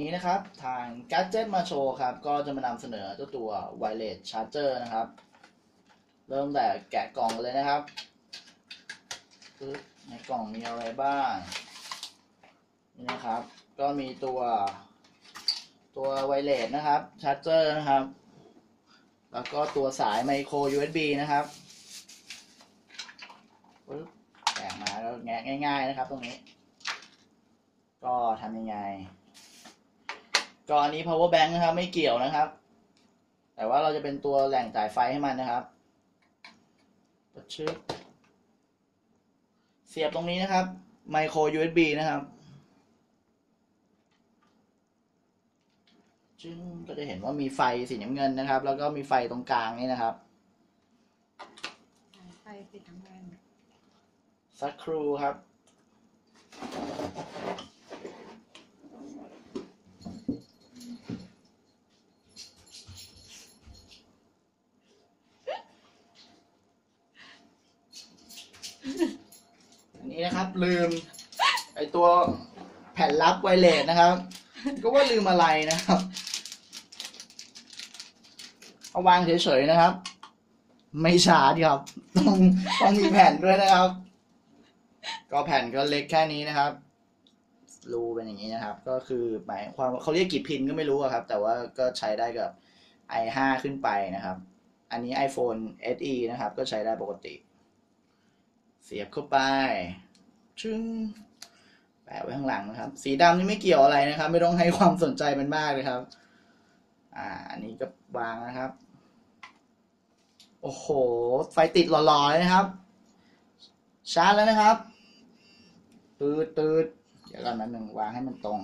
นี้นะครับทาง Gadget มาโชว์ครับก็จะมานำเสนอเจ้าตัว Wireless Charger นะครับเริ่มแต่แกะกล่องเลยนะครับในกล่องมีอะไรบ้างนี่นะครับก็มีตัว Wireless นะครับ Charger นะครับแล้วก็ตัวสาย Micro USB นะครับแกะมาแล้วแงะง่ายๆนะครับตรงนี้ก็ทำยังไงก็อันนี้ power bank นะครับไม่เกี่ยวนะครับแต่ว่าเราจะเป็นตัวแหล่งจ่ายไฟให้มันนะครับเสียบตรงนี้นะครับ micro USB นะครับจึงก็จะเห็นว่ามีไฟสีน้ำเงินนะครับแล้วก็มีไฟตรงกลางนี่นะครับไฟสีน้ำเงินสักครู่ครับนี่นะครับลืมไอตัวแผ่นลับไวเลสนะครับก็ว่าลืมอะไรนะครับเอาวางเฉยๆนะครับไม่ชาร์จครับต้องมีแผ่นด้วยนะครับก็แผ่นก็เล็กแค่นี้นะครับรูเป็นอย่างนี้นะครับก็คือหมายความเขาเรียกกี่พินก็ไม่รู้ครับแต่ว่าก็ใช้ได้กับ i5 ขึ้นไปนะครับอันนี้ iPhone SE นะครับก็ใช้ได้ปกติเสียบเข้าไปชึ้งแปะไว้ข้างหลังนะครับสีดำนี่ไม่เกี่ยวอะไรนะครับไม่ต้องให้ความสนใจมันมากเลยครับอันนี้ก็วางนะครับโอ้โหไฟติดหล่อๆเลยนะครับชาร์จแล้วนะครับตืดเดี๋ยวก่อนนะหนึ่งวางให้มันตรง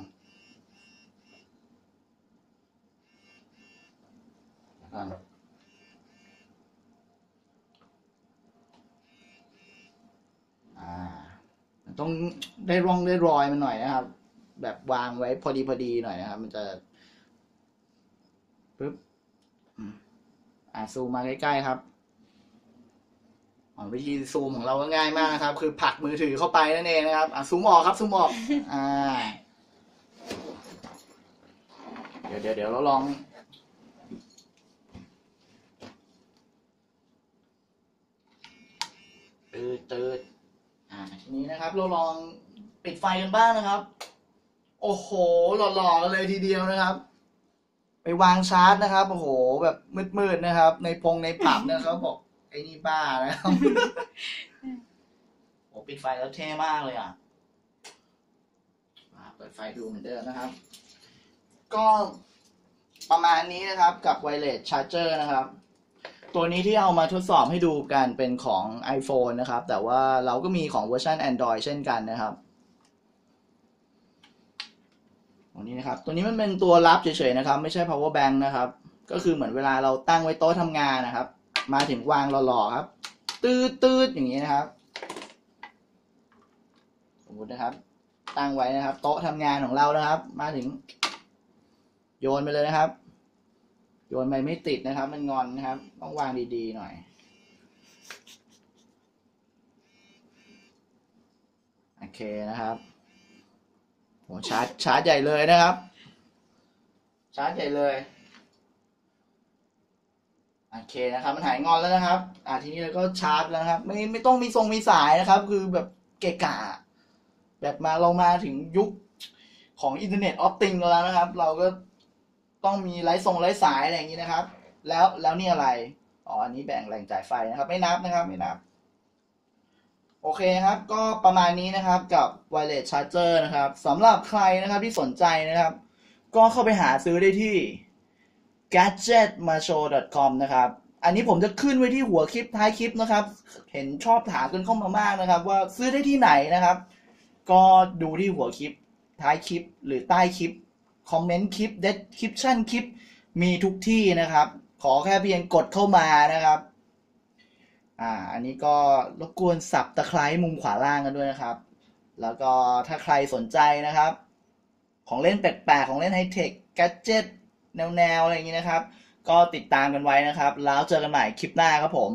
ต้องได้ร่องได้รอยมันหน่อยนะครับแบบวางไว้พอดีหน่อยนะครับมันจะปึ๊บซูมมาใกล้ๆครับวิธีซูมของเราก็ง่ายมากนะครับคือผลักมือถือเข้าไปนั่นเองนะครับซูมออกครับซูมออกเดี๋ยวเราลองตืดทีนี้นะครับเราลองปิดไฟกันบ้างนะครับโอ้โหหล่อๆกันเลยทีเดียวนะครับไปวางชาร์จนะครับโอ้โหแบบมืดๆนะครับในผับนะครับบอกไอ้นี่บ้าแล้วโอ้ปิดไฟแล้วเท่มากเลยอ่ะเปิดไฟดูเหมือนเดิมนะครับก็ประมาณนี้นะครับกับ Wireless Charger นะครับตัวนี้ที่เอามาทดสอบให้ดูกันเป็นของ iPhone นะครับแต่ว่าเราก็มีของเวอร์ชัน Android เช่นกันนะครับตรงนี้นะครับตัวนี้มันเป็นตัวลับเฉยๆนะครับไม่ใช่ power bank นะครับก็คือเหมือนเวลาเราตั้งไว้โต๊ะทำงานนะครับมาถึงวางหล่อๆครับตืดอย่างนี้นะครับสมมตินะครับตั้งไว้นะครับโต๊ะทำงานของเรานะครับมาถึงโยนไปเลยนะครับโยนไปไม่ติดนะครับมันงอนนะครับต้องวางดีๆหน่อยโอเคนะครับโหชาร์จใหญ่เลยนะครับชาร์จใหญ่เลยโอเคนะครับมันหายงอนแล้วนะครับทีนี้เราก็ชาร์จแล้วนะครับไม่ต้องมีสายนะครับคือแบบเกะกะแบบเรามาถึงยุคของอินเทอร์เน็ตออฟติงแล้วนะครับเราก็ต้องมีไร้สายอะไรอย่างนี้นะครับแล้วนี่อะไรอันนี้แบ่งแหล่งจ่ายไฟนะครับไม่นับนะครับไม่นับโอเคครับก็ประมาณนี้นะครับกับ Wireless Charger นะครับสำหรับใครนะครับที่สนใจนะครับก็เข้าไปหาซื้อได้ที่ gadgetmashow.com นะครับอันนี้ผมจะขึ้นไว้ที่หัวคลิปท้ายคลิปนะครับเห็นชอบถามกันเข้ามามากนะครับว่าซื้อได้ที่ไหนนะครับก็ดูที่หัวคลิปท้ายคลิปหรือใต้คลิปคอมเมนต์คลิป description คลิปมีทุกที่นะครับขอแค่เพียงกดเข้ามานะครับอันนี้ก็รบกวนสับตะไคร้มุมขวาล่างกันด้วยนะครับแล้วก็ถ้าใครสนใจนะครับของเล่นแปลกๆของเล่นไฮเทค gadget แนวอะไรอย่างนี้นะครับก็ติดตามกันไว้นะครับแล้วเจอกันใหม่คลิปหน้าครับผม